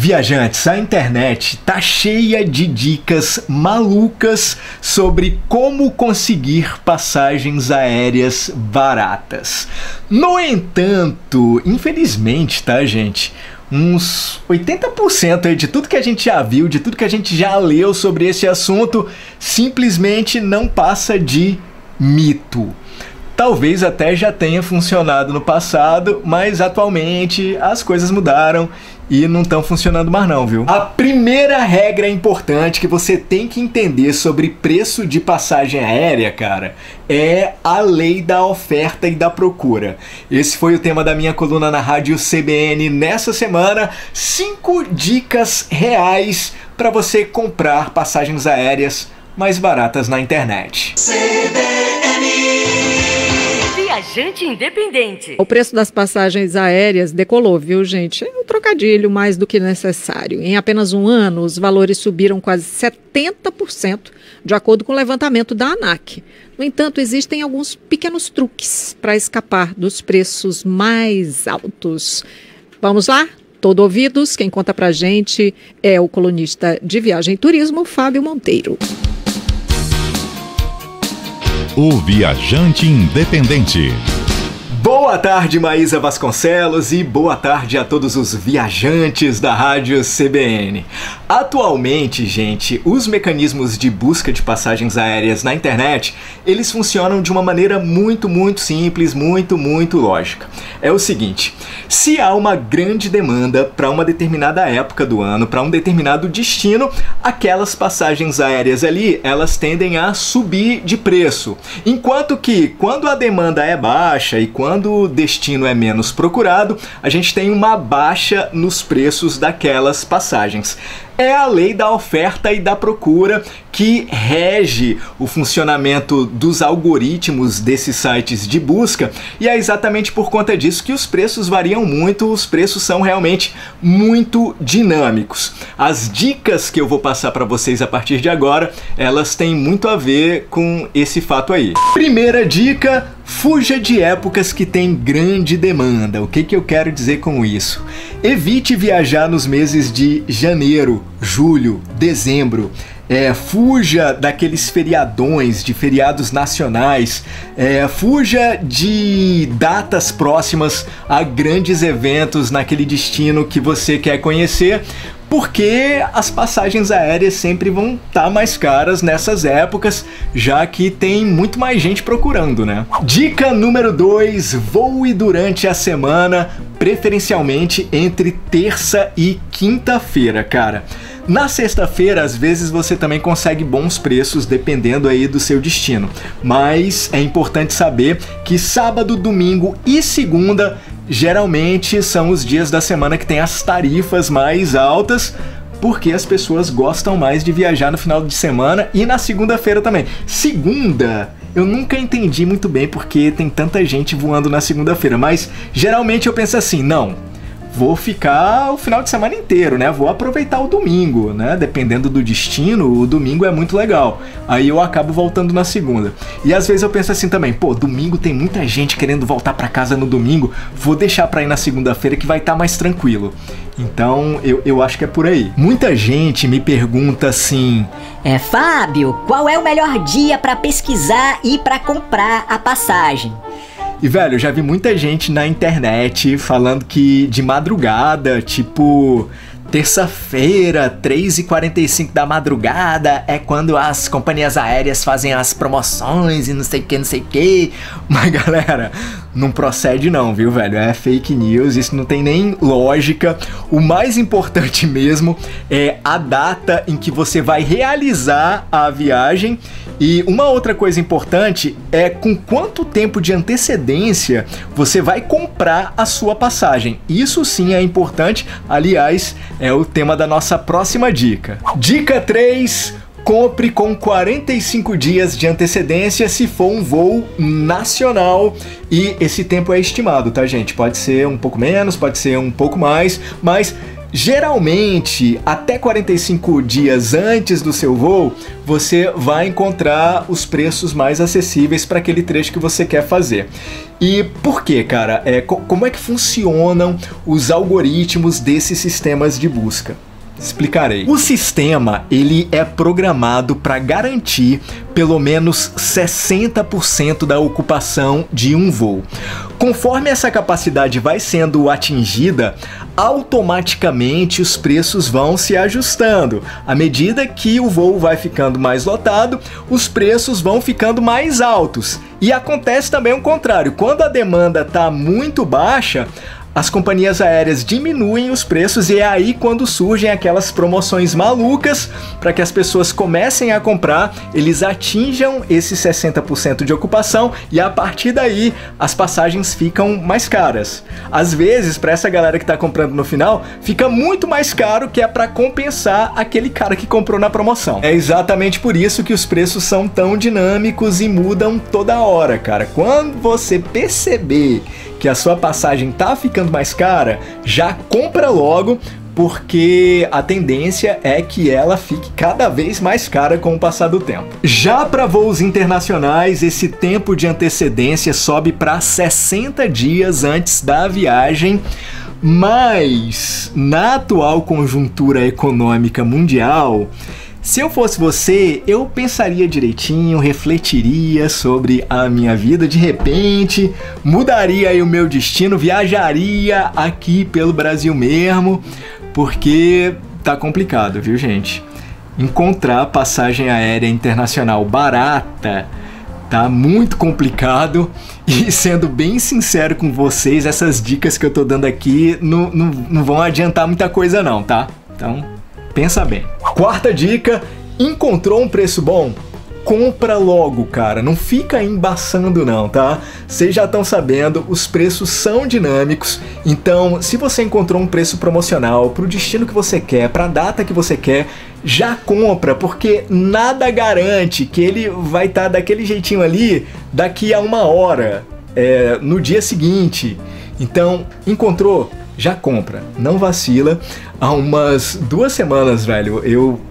Viajantes, a internet tá cheia de dicas malucas sobre como conseguir passagens aéreas baratas. No entanto, infelizmente, tá, gente? Uns 80% de tudo que a gente já viu, de tudo que a gente já leu sobre esse assunto, simplesmente não passa de mito. Talvez até já tenha funcionado no passado, mas atualmente as coisas mudaram e não estão funcionando mais não, viu? A primeira regra importante que você tem que entender sobre preço de passagem aérea, cara, é a lei da oferta e da procura. Esse foi o tema da minha coluna na rádio CBN nessa semana. 5 dicas reais para você comprar passagens aéreas mais baratas na internet. Viajante Independente. O preço das passagens aéreas decolou, viu, gente? É um trocadilho mais do que necessário. Em apenas um ano, os valores subiram quase 70%, de acordo com o levantamento da ANAC. No entanto, existem alguns pequenos truques para escapar dos preços mais altos. Vamos lá? Todo ouvidos, quem conta pra gente é o colunista de viagem e turismo, Fábio Monteiro. O Viajante Independente. Boa tarde, Maísa Vasconcelos, e boa tarde a todos os viajantes da rádio CBN. Atualmente, gente, os mecanismos de busca de passagens aéreas na internet, eles funcionam de uma maneira muito simples, muito lógica. É o seguinte: se há uma grande demanda para uma determinada época do ano, para um determinado destino, aquelas passagens aéreas ali, elas tendem a subir de preço. Enquanto que, quando a demanda é baixa e quando o destino é menos procurado, a gente tem uma baixa nos preços daquelas passagens. É a lei da oferta e da procura que rege o funcionamento dos algoritmos desses sites de busca, e é exatamente por conta disso que os preços variam muito, os preços são realmente muito dinâmicos. As dicas que eu vou passar para vocês a partir de agora, elas têm muito a ver com esse fato aí. Primeira dica: fuja de épocas que tem grande demanda. O que eu quero dizer com isso? Evite viajar nos meses de janeiro, julho, dezembro. Fuja daqueles feriadões, de feriados nacionais, fuja de datas próximas a grandes eventos naquele destino que você quer conhecer, porque as passagens aéreas sempre vão estar mais caras nessas épocas, já que tem muito mais gente procurando, né? Dica número 2: voe durante a semana, preferencialmente entre terça e quinta-feira, cara. Na sexta-feira, às vezes, você também consegue bons preços, dependendo aí do seu destino. Mas é importante saber que sábado, domingo e segunda geralmente são os dias da semana que tem as tarifas mais altas, porque as pessoas gostam mais de viajar no final de semana e na segunda-feira também. Segunda, eu nunca entendi muito bem porque tem tanta gente voando na segunda-feira, mas geralmente eu penso assim: não, vou ficar o final de semana inteiro, né? Vou aproveitar o domingo, né? Dependendo do destino, o domingo é muito legal. Aí eu acabo voltando na segunda. E às vezes eu penso assim também: pô, domingo tem muita gente querendo voltar para casa no domingo, vou deixar para ir na segunda-feira que vai estar mais tranquilo. Então, eu acho que é por aí. Muita gente me pergunta assim: Fábio, qual é o melhor dia para pesquisar e para comprar a passagem? E, velho, eu já vi muita gente na internet falando que de madrugada, tipo terça-feira, 3h45 da madrugada, é quando as companhias aéreas fazem as promoções e não sei o que, não sei o que. Mas, galera, não procede não, viu, velho? É fake news, isso não tem nem lógica. O mais importante mesmo é a data em que você vai realizar a viagem. E uma outra coisa importante é com quanto tempo de antecedência você vai comprar a sua passagem. Isso sim é importante, aliás, é o tema da nossa próxima dica. Dica 3: compre com 45 dias de antecedência se for um voo nacional. E esse tempo é estimado, tá, gente? Pode ser um pouco menos, pode ser um pouco mais, mas Geralmente, até 45 dias antes do seu voo, você vai encontrar os preços mais acessíveis para aquele trecho que você quer fazer. E por quê, cara? Como é que funcionam os algoritmos desses sistemas de busca? Explicarei. O sistema, ele é programado para garantir pelo menos 60% da ocupação de um voo. Conforme essa capacidade vai sendo atingida, automaticamente os preços vão se ajustando. À medida que o voo vai ficando mais lotado, os preços vão ficando mais altos. E acontece também o contrário. Quando a demanda está muito baixa, as companhias aéreas diminuem os preços, e é aí quando surgem aquelas promoções malucas para que as pessoas comecem a comprar, eles atinjam esse 60% de ocupação e a partir daí as passagens ficam mais caras. Às vezes, para essa galera que está comprando no final, fica muito mais caro, que é para compensar aquele cara que comprou na promoção. É exatamente por isso que os preços são tão dinâmicos e mudam toda hora, cara. Quando você perceber que a sua passagem tá ficando mais cara, já compra logo, porque a tendência é que ela fique cada vez mais cara com o passar do tempo. Já para voos internacionais, esse tempo de antecedência sobe para 60 dias antes da viagem, mas na atual conjuntura econômica mundial, se eu fosse você, eu pensaria direitinho, refletiria sobre a minha vida, de repente mudaria aí o meu destino, viajaria aqui pelo Brasil mesmo, porque tá complicado, viu, gente? Encontrar passagem aérea internacional barata tá muito complicado. E sendo bem sincero com vocês, essas dicas que eu tô dando aqui não vão adiantar muita coisa não, tá? Então, pensa bem. Quarta dica: encontrou um preço bom? Compra logo, cara. Não fica embaçando não, tá? Vocês já estão sabendo, os preços são dinâmicos. Então, se você encontrou um preço promocional para o destino que você quer, para a data que você quer, já compra, porque nada garante que ele vai estar daquele jeitinho ali daqui a uma hora, no dia seguinte. Então, encontrou, já compra, não vacila. Há umas 2 semanas, velho,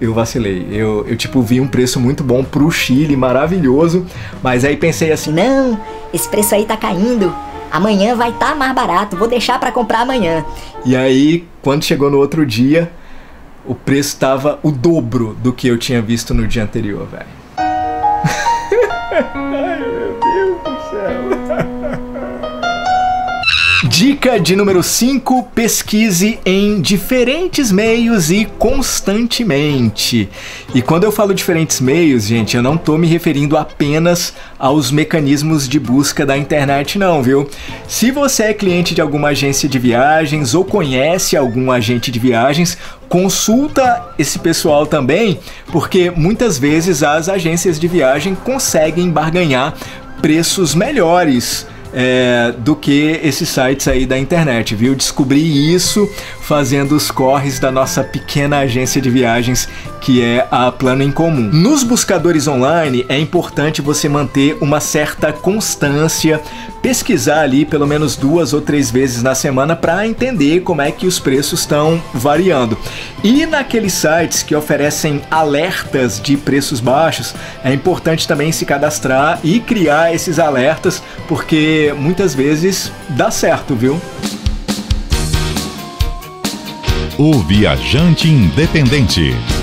eu vacilei. Eu tipo, vi um preço muito bom pro Chile, maravilhoso, mas aí pensei assim, não, esse preço aí tá caindo, amanhã vai tá mais barato, vou deixar pra comprar amanhã. E aí, quando chegou no outro dia, o preço tava o dobro do que eu tinha visto no dia anterior, velho. Ai, meu Deus do céu. Dica de número 5, pesquise em diferentes meios e constantemente. E quando eu falo diferentes meios, gente, eu não tô me referindo apenas aos mecanismos de busca da internet não, viu? Se você é cliente de alguma agência de viagens ou conhece algum agente de viagens, consulta esse pessoal também, porque muitas vezes as agências de viagem conseguem barganhar preços melhores do que esses sites aí da internet, viu? Descobri isso fazendo os corres da nossa pequena agência de viagens, que é a Plano Incomum. Nos buscadores online é importante você manter uma certa constância, pesquisar ali pelo menos 2 ou 3 vezes na semana para entender como é que os preços estão variando. E naqueles sites que oferecem alertas de preços baixos, é importante também se cadastrar e criar esses alertas, porque muitas vezes dá certo, viu? O Viajante Independente.